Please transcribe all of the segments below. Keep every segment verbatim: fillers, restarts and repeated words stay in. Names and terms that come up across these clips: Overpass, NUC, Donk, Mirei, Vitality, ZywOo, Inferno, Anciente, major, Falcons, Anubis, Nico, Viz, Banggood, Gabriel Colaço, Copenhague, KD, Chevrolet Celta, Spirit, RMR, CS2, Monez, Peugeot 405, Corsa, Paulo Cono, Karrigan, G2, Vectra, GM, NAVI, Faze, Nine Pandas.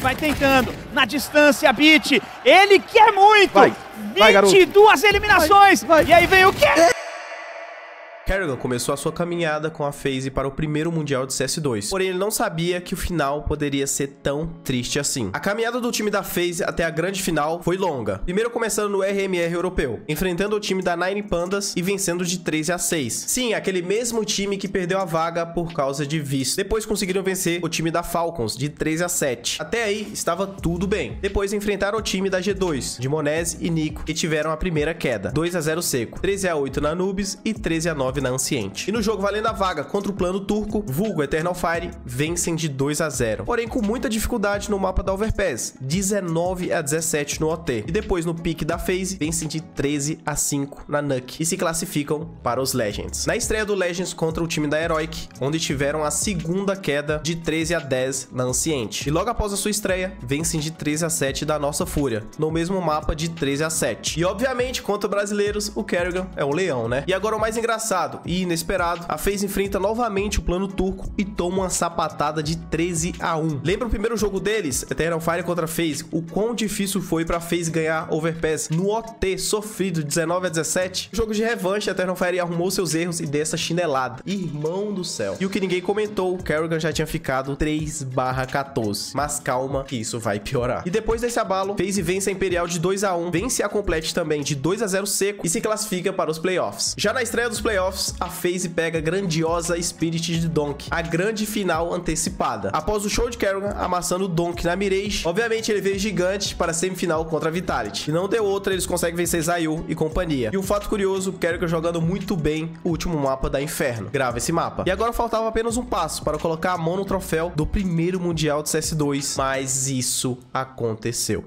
vai tentando, na distância, Bit, ele quer muito, vai, vai, vinte e duas eliminações, vai, vai. E aí vem o quê? Karrigan começou a sua caminhada com a Faze para o primeiro Mundial de C S dois, porém ele não sabia que o final poderia ser tão triste assim. A caminhada do time da Faze até a grande final foi longa, primeiro começando no R M R europeu, enfrentando o time da Nine Pandas e vencendo de treze a seis. Sim, aquele mesmo time que perdeu a vaga por causa de Viz. Depois conseguiram vencer o time da Falcons de treze a sete. Até aí estava tudo bem. Depois enfrentaram o time da G dois, de Monez e Nico, que tiveram a primeira queda, dois a zero seco, treze a oito na Anubis e treze a nove na Anciente. E no jogo valendo a vaga contra o plano turco, vulgo Eternal Fire, vencem de dois a zero, porém com muita dificuldade no mapa da Overpass, dezenove a dezessete no O T. E depois no pique da Faze, vencem de treze a cinco na N U C e se classificam para os Legends. Na estreia do Legends contra o time da Heroic, onde tiveram a segunda queda de treze a dez na Anciente. E logo após a sua estreia, vencem de treze a sete da nossa Fúria, no mesmo mapa de treze a sete. E obviamente, contra brasileiros, o Karrigan é um leão, né? E agora o mais engraçado e inesperado, a Faze enfrenta novamente o plano turco e toma uma sapatada de treze a um. Lembra o primeiro jogo deles, Eternal Fire contra a Faze, o quão difícil foi pra Faze ganhar Overpass no O T sofrido, dezenove a dezessete? Jogo de revanche, a Eternal Fire arrumou seus erros e deu essa chinelada. Irmão do céu. E o que ninguém comentou, o Karrigan já tinha ficado três a quatorze. Mas calma, que isso vai piorar. E depois desse abalo, Faze vence a Imperial de dois a um, vence a Complete também de dois a zero seco e se classifica para os playoffs. Já na estreia dos playoffs, a Faze pega a grandiosa Spirit de Donk, a grande final antecipada. Após o show de Karrigan amassando o Donk na Mirei, obviamente ele veio gigante para a semifinal contra a Vitality. E não deu outra, eles conseguem vencer ZywOo e companhia. E um fato curioso, Karrigan jogando muito bem o último mapa da Inferno. Grava esse mapa. E agora faltava apenas um passo para colocar a mão no troféu do primeiro Mundial de C S dois, mas isso aconteceu.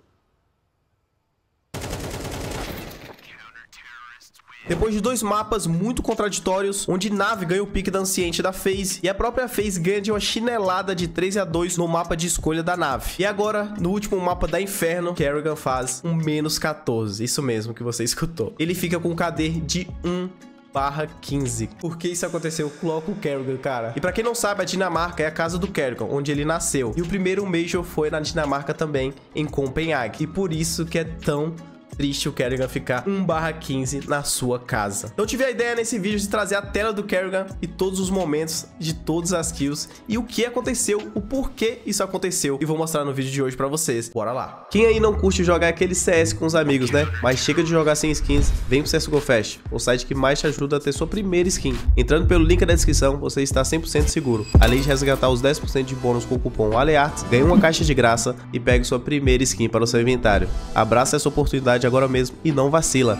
Depois de dois mapas muito contraditórios, onde NAVI ganha o pique da Anciente da Faze e a própria Faze ganha de uma chinelada de treze a dois no mapa de escolha da NAVI. E agora, no último mapa da Inferno, Karrigan faz um menos quatorze, isso mesmo que você escutou. Ele fica com um K D de um barra quinze. Por que isso aconteceu? Coloca o Karrigan, cara. E pra quem não sabe, a Dinamarca é a casa do Karrigan, onde ele nasceu. E o primeiro Major foi na Dinamarca também, em Copenhague. E por isso que é tão triste o Karrigan ficar um barra quinze na sua casa. Então eu tive a ideia nesse vídeo de trazer a tela do Karrigan e todos os momentos de todas as kills e o que aconteceu, o porquê isso aconteceu, e vou mostrar no vídeo de hoje pra vocês. Bora lá. Quem aí não curte jogar aquele C S com os amigos, né? Mas chega de jogar sem skins, vem pro C S G O Fast, o site que mais te ajuda a ter sua primeira skin. Entrando pelo link da descrição, você está cem por cento seguro. Além de resgatar os dez por cento de bônus com o cupom ALEART, ganha uma caixa de graça e pegue sua primeira skin para o seu inventário. Abraça essa oportunidade agora mesmo e não vacila.